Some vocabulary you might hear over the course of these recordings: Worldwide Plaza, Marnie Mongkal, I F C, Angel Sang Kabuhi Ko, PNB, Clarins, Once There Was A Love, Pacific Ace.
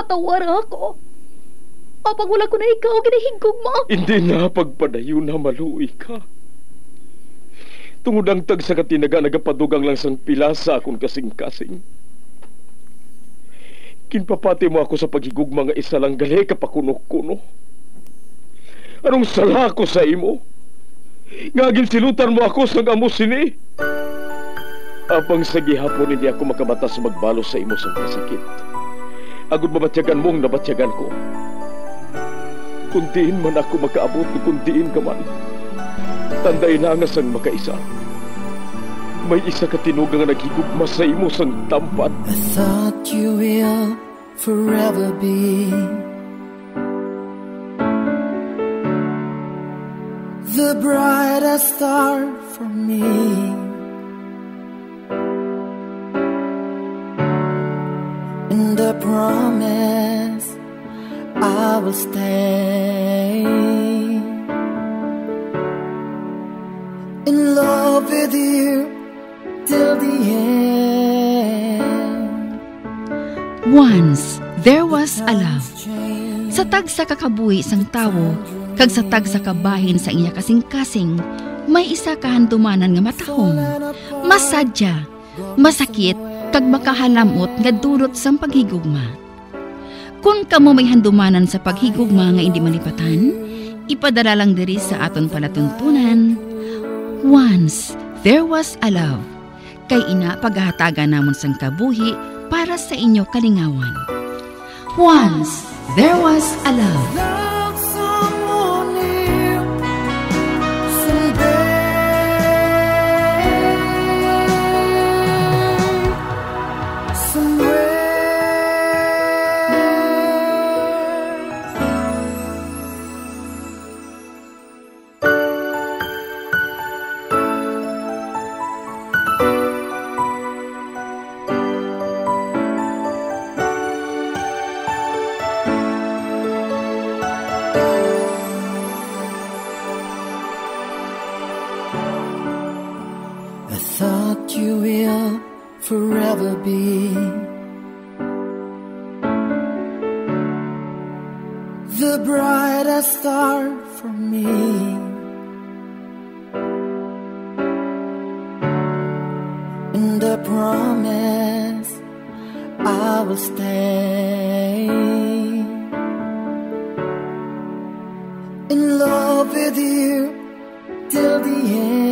Patawara ako. Apang wala ko na ikaw, ginahigugma. Hindi na pagpadayo na maluwi ka. Tungod ang tag sa katinaga, nagapadugang lang sang pilasa akong kasing-kasing. Kinpapati mo ako sa paghigugma nga isa lang gali kapakuno-kuno. Anong sala ko sa imo? Ngagin silutan mo ako sang amusini. Apang sa gihapon hindi ako makabatas magbalo sa imo sang pasakit. Agud mabatyagan mong nabatyagan ko. Kundiin man ako makaabot, kundiin ka man. Tanday na nga sang makaisa. May isa ka tinugang nga naghigugma sa imo sang tampad. I thought you will forever be the brightest star for me. And I promise I will stay in love with you till the end. Once there was a love. Satag sa kakabuhi sang tawo, kag satag sa kabahin sa iya kasing-kasing, may isa kahandumanan nga matahong, masadya, masakit, kag makahalamot nga durot sang paghigugma. Kung kamo may handumanan sa paghigugma nga hindi malipatan, ipadala lang diri sa aton palatuntunan. Once there was a love. Kay ina paghahataga namon sang kabuhi para sa inyo kalingawan. Once there was a love. Thought you will forever be the brightest star for me, and I promise I will stay in love with you till the end.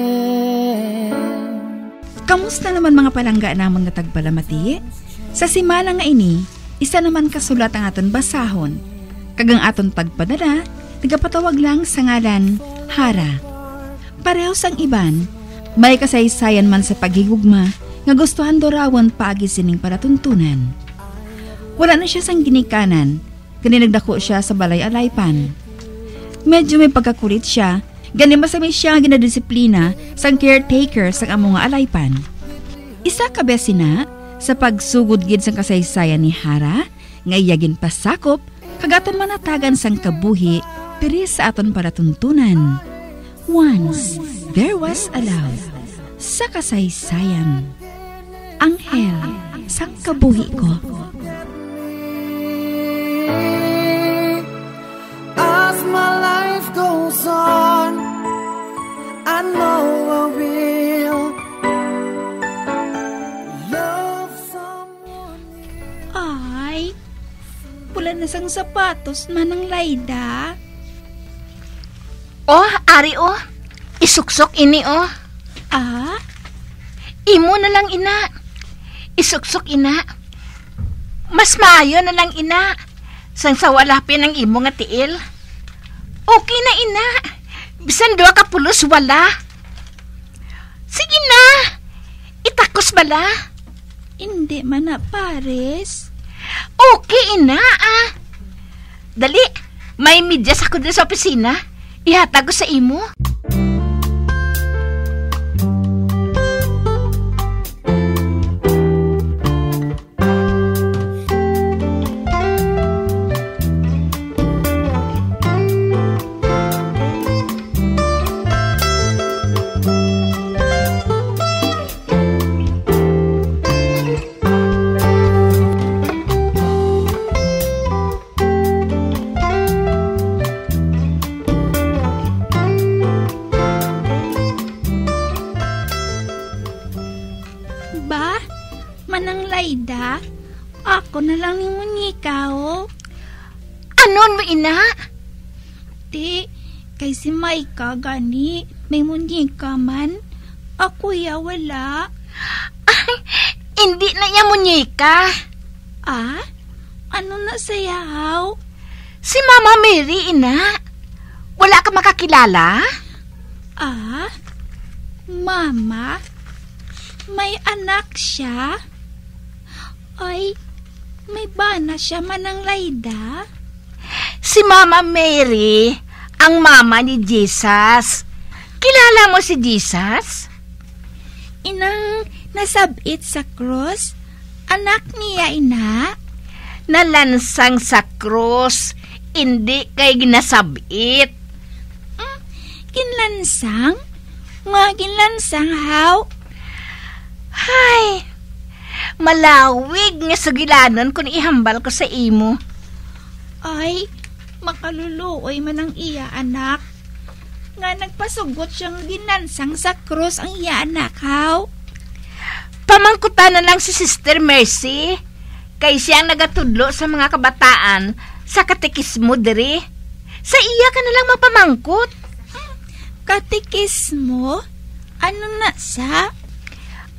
Kamusta naman mga palangga namon nga tagbalamati? Sa simana nga ini, isa naman kasulat ang aton basahon. Kagang aton pagpadala, nagapatawag lang sa ngalan Hara. Pareho sang iban, may kasaysayan man sa paghigugma nga gustuhan dorawon paagi sining palatuntunan. Wala na siya sang ginikanan, kaninagdako siya sa balay-alaypan. Medyo may pagkakulit siya, ganin masamay siya ang ginadisiplina sang caretaker sang among alaypan. Isa ka besina sa pagsugod gid sang kasaysayan ni Hara, nga iyagin pasakop, kagaton manatagan sang kabuhi, piri sa aton palatuntunan. Once there was a love. Sa kasaysayan, Angel sang kabuhi ko. As my life goes on, I know I will love someone else. Ay, pula na sang sapatos manang Laida. Oh, ari oh, isuksok ini oh. Ah? Imo na lang ina, isuksok ina. Mas maayo na lang ina, sang sawalapin ang imo nga tiil. Okay na ina. Bisan doa ka pulos wala. Sige na. Itakos bala. Hindi man na, pares. Okay, ina, ah. Dali, may medyas ako din sa opisina. Ihatag ko sa imo. Ako na lang ni Monika, oh. Anon mo, ina? Ti, kay si Maika gani, may Monika man. Ako ya wala. Ay, hindi na ya Monika. Ah? Ano na sayaw? Si Mama Mary, ina. Wala ka makakilala? Ah? Mama? May anak siya? Ay, may bana siya manang Laida? Si Mama Mary, ang mama ni Jesus. Kilala mo si Jesus? Inang nasabit sa krus, anak niya, ina? Nalansang sa krus, hindi kay ginasabit. Ginlansang? Nga ginlansang, how? Hay, malawig nga sugilanon kung ihambal ko sa imo. Ay, makaluluoy man ang iya, anak. Nga nagpasugot siyang ginansang sa krus ang iya, anak, how? Pamangkutan na lang si Sister Mercy. Kay siyang nagatudlo sa mga kabataan sa katikismo, diri. Sa iya ka na lang mapamangkot. Katikismo? Ano na sa?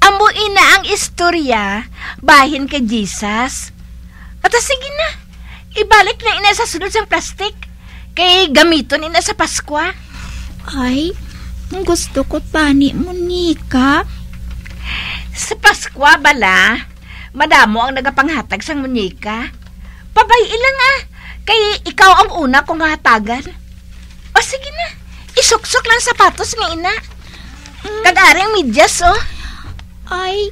Amuin na ang istorya bahin kay Jesus. At sige na, ibalik na ina sa sunod sa plastik kay gamiton ina sa Pasko. Ay, gusto ko tani Monika. Sa Pasko bala, madamo ang nagapanghatag sang Monika. Pabay-ilang ah, kay ikaw ang una kong hatagan. O sige na, isuksok lang sapatos nga ina. Kag-aring midyas, oh. Ay,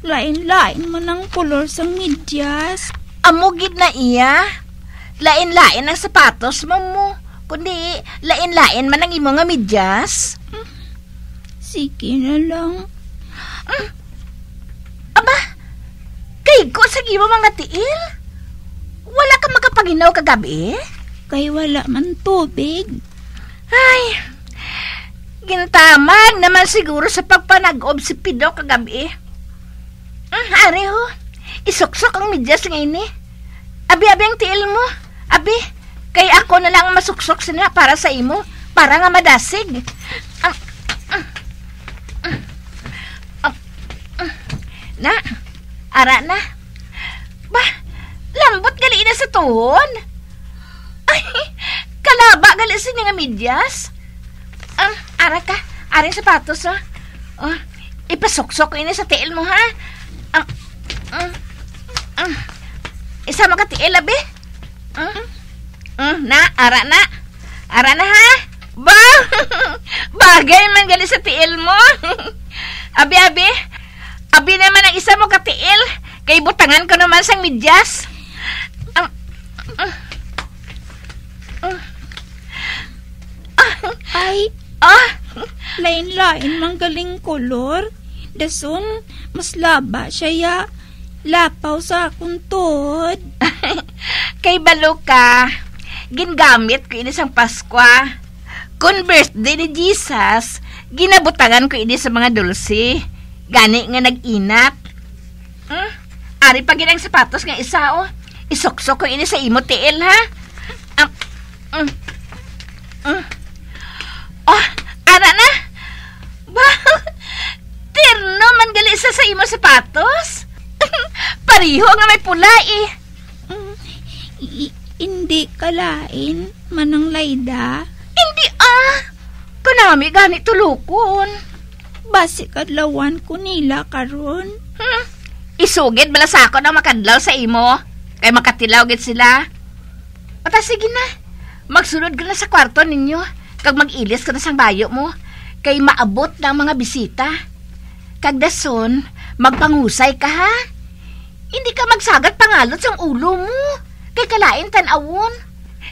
lain-lain man ang kulor sa midyas. Amugid na iya. Lain-lain ang sapatos, mamu. Kundi, lain-lain man ang imo nga midyas. Sige na lang. Aba, kay ko sa imo mga tiil. Wala ka makapaginaw kagabi? Kay wala man tubig. Ay, gintamag naman siguro sa pagpanag-ob si Pido kagabi. Ari ho, isuksok ang midyas ngayon eh. Abi-abi ang tiil mo. Abi, kay ako na lang masuksok sina para sa imo. Para nga madasig. Na, ara na. Ba, lambot gali na sa tuhon. Ay, kalaba gali sa nga midyas. Ara ka, aring sapatos, oh. Oh, ipasoksok ko ini sa tiil mo, ha? Isama ka tiil, abi? Na, ara na. Ara na, ha? Ba, bagay man gali sa tiil mo. Abi-abi, abi naman ang isa mo ka tiil. Kay butangan ko naman sang midyas. Ay, lain-lain mang galing kolor. Dasun, mas laba siya ya. Lapaw sa akong tod. Kay baluka, gingamit ko ini sang Pasko. Kun birthday ni Jesus, ginabutangan ko ini sa mga dulce. Gani nga nag-inat. Ari pa ginang sapatos nga isa, oh. Isuksok ko ini sa imo tiil, ha? Oh, ara na. Ba, tirno man gali sa imo sapatos. Pariho nga may pula eh. Hindi kalain manang Laida. Hindi ah. Kunami gani tulukon. Basik adlawan ko nila karon. Isugid bala sa ako na makadlaw sa imo. Kay makatilaw gid sila. Ata sige na. Magsunod ka na sa kwarto ninyo. Kag mag-ilis ka na sang bayo mo, kay maabot ng mga bisita. Kag dason, magpanghusay ka, ha? Hindi ka magsagat pangalot sang ulo mo, kay kalain tanawon.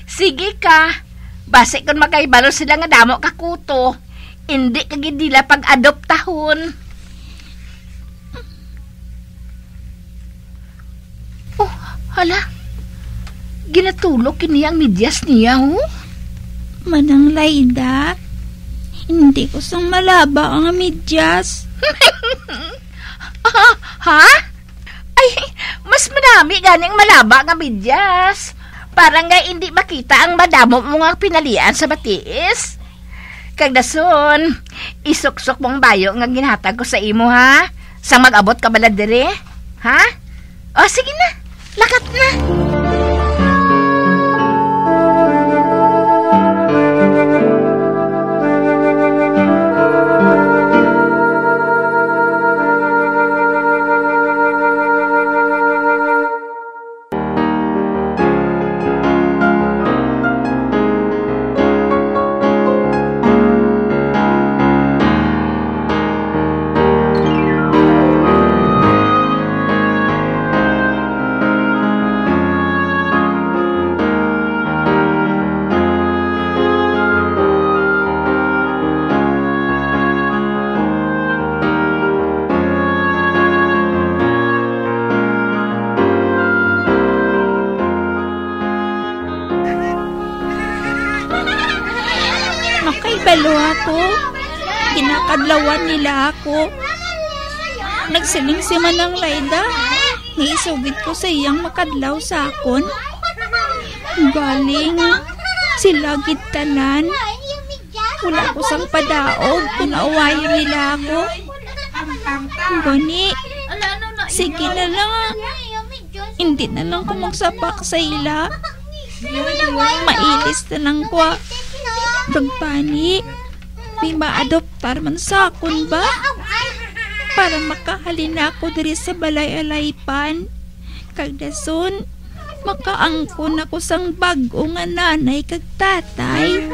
Sige ka, base kung makaibalo sila nga damo kakuto, hindi kagidila pag-adoptahon. Oh, hala, ginatulog kiniya ang midyas niya, ho? Manang Laida, hindi ko sang malaba ang midyas. Ha? Ay, mas Nami ganing malaba nga medyas. Parang nga hindi makita ang madamo mong pinalian sa batiis. Kagdason, isuksok mong bayo nga ginhatag ko sa imo ha. Sang mag-abot ka bala dere? Ha? O sige na, lakat na. Kinakadlawan nila ako. Nagsiling si Manang Laida. Niisugid ko sa iyang makadlaw sa akon. Galing sila gitanan. Wala ko sang padaog kung naawayo nila ako. Gani, sige na lang. Hindi na lang ko magsapak sa ila. Mailis na lang ko. Pagpani, may maadoptar man sa akon ba? Para makahalin ako diri sa balay-alaypan. Kagdason, makaangkon ako sang bag-o nga nanay kag tatay.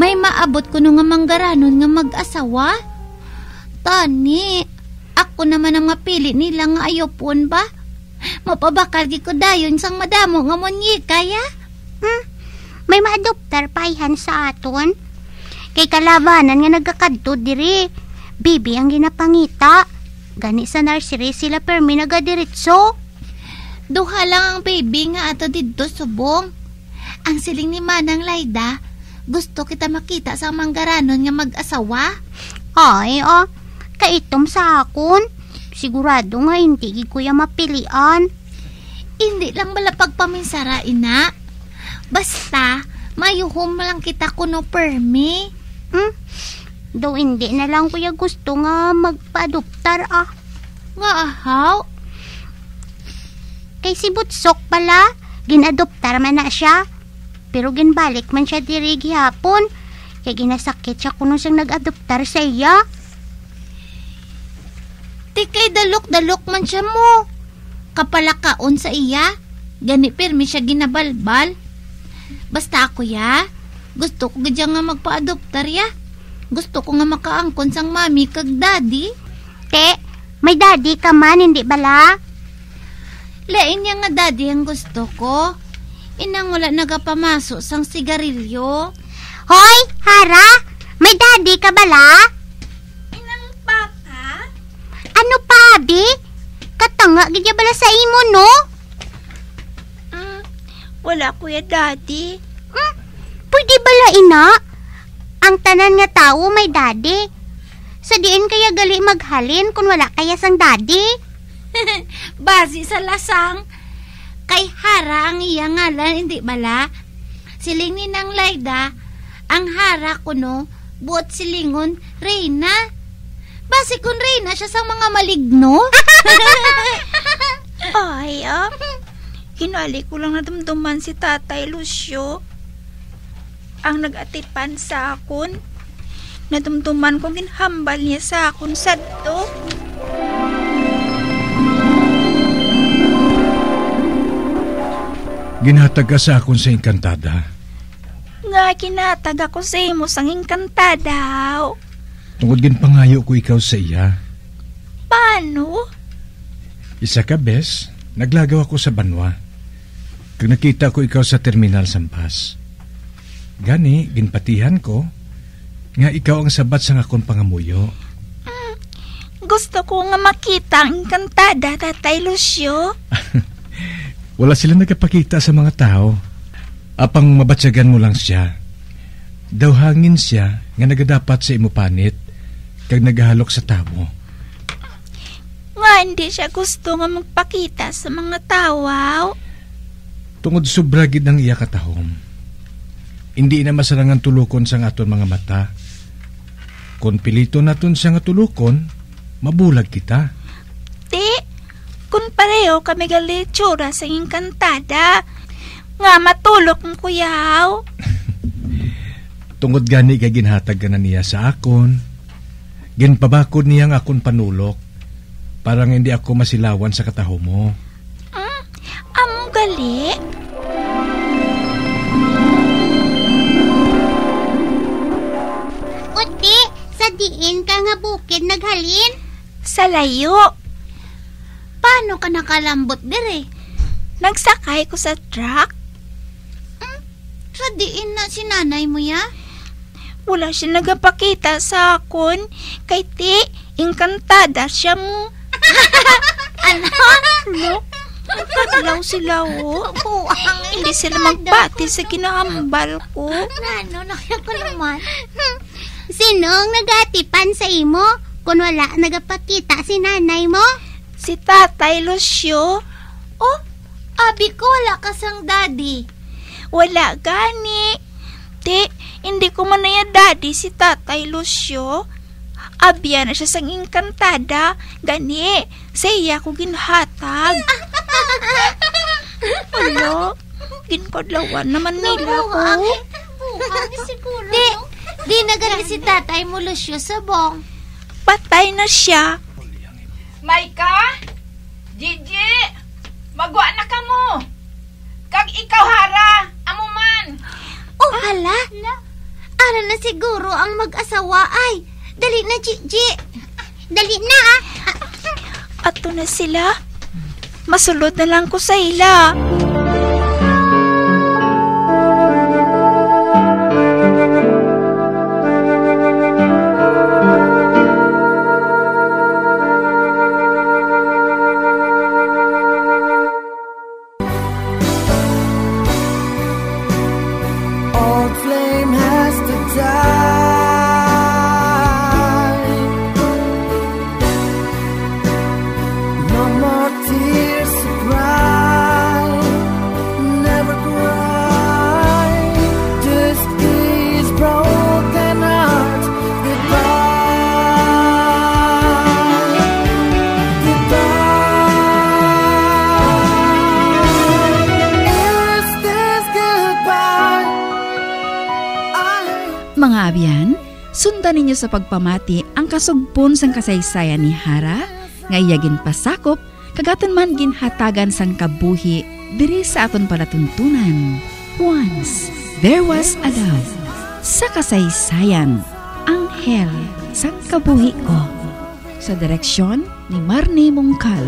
May maabot ko nung nga manggaranon nga mag-asawa. Tani, ako naman ang mapili nila nga ayopon ba? Mapabakargi ko dayon sang madamo nga monyi kaya? May maadoptar paihan sa aton. Kay kalabanan nga nagkakadto diri. Bibi ang ginapangita. Gani sa nursery sila permi nagadiritso. Duha lang ang baby nga ato didto subong. Ang siling ni Manang Laida, gusto kita makita sa manggaranon nga mag-asawa? Ay, kaitom sa akon. Sigurado nga hindi ko yung mapilian. Hindi lang malapag paminsara, ina. Basta, mayuhom lang kita kuno permi. Do hindi na lang kuya gusto nga magpa-adoptar ah. Nga ahaw? Kay si Butsok pala, ginadoptar man na siya. Pero ginbalik man siya diri gihapon. Kaya ginasakit siya kuno siyang nag-adoptar sa iya. Tikay dalok-dalok man siya mo. Kapalakaon sa iya. Gani pirmi siya ginabalbal. Basta ako ya. Gusto ko gadya nga magpa-adoptar ya. Gusto ko nga makaangkon sang mami kag daddy. Te, may daddy ka man, hindi bala? Lain niya nga daddy ang gusto ko. Inang wala nagapamaso sang sigarilyo. Hoy, Hara! May daddy ka bala? Inang papa? Ano pa, abi? Katanga, ganyan bala sa imo, no? Wala kuya daddy. Pwede bala, ina? Ang tanan nga tao may daddy. Sa diin kaya gali maghalin kung wala kaya sang daddy? Basi sa lasang. Kay Hara ang iya ngalan, hindi bala? Siling ni Nang Laida, ang Hara kuno, buot silingon, Reyna. Basi kun Reyna siya sa mga maligno? Ay, kinali ko lang nadumduman si Tatay Lucio. Ang nag-atipan sa akon. Nadumduman ko ginhambal niya sa akon sadto. Ginhatag ka sa akon sa Encantada. Nga, kinatag ako sa imo sang Encantada. Tungod gin pangayo ko ikaw sa iya. Paano? Isa ka, bes. Naglagaw ako sa Banwa. Kung nakita ko ikaw sa terminal Sampas. Gani, ginpatihan ko, nga ikaw ang sabat sang akong pangamuyo. Gusto ko nga makita ang kantada, Tatay Lucio. Wala sila nagkapakita sa mga tao. Apang mabatsagan mo lang siya. Dawhangin siya nga nagadapat sa imupanit kag nagahalok sa tao. Nga hindi siya gusto nga magpakita sa mga tawaw. Tungod subragid ang iya katahom. Hindi na masarangan tulukon sang aton mga mata. Kung pilito naton sang tulukon, mabulag kita. Ti, kung pareho kami galitsura sa kantada, nga matulok ng kuyaw. Tungod gani kay ginhatag ka na niya sa akon. Ginpabakod niya ang akon panulok, parang hindi ako masilawan sa kataho mo. Among gali. Diin ka nga bukid naghalin? Sa layo. Paano ka nakalambot dire? Nagsakay ko sa truck. Sa diin na si nanay mo ya? Wala siya nagapakita sa akon. Kay ti, inkantada siya mo. Ano? No? Nagkaglaw sila o. Hindi sila magbati sa kinahambal ko. Ano? Nakaya ko naman. Sinong nagatipan sa imo kung wala nagapakita si nanay mo? Si Tatay Lucio. Oh, abi ko wala ka sang daddy. Wala gani. Te, hindi ko man naya daddy si Tatay Lucio. Abiya na siya sang inkantada. Gani, sa iya ko ginhatag. Hello, ginkodlawan naman nila ko. Te, di nagali si Tatay mo, Lucio, sabong. Patay na siya. Maika? Gigi? Magwa na ka mo. Kag ikaw hara, amuman. Oh, hala. Ara na siguro ang mag-asawa ay. Dali na, Gigi. Dali na, ah. Ato na sila. Masulod na lang ko sa ila. Sundan ninyo sa pagpamati ang kasugpon sang kasaysayan ni Hara nga iyagin pasakop kagaton man ginhatagan sang kabuhi diri sa aton palatuntunan. Once There Was a Love sa kasaysayan Angel Sang Kabuhi Ko sa direksyon ni Marnie Mongkal.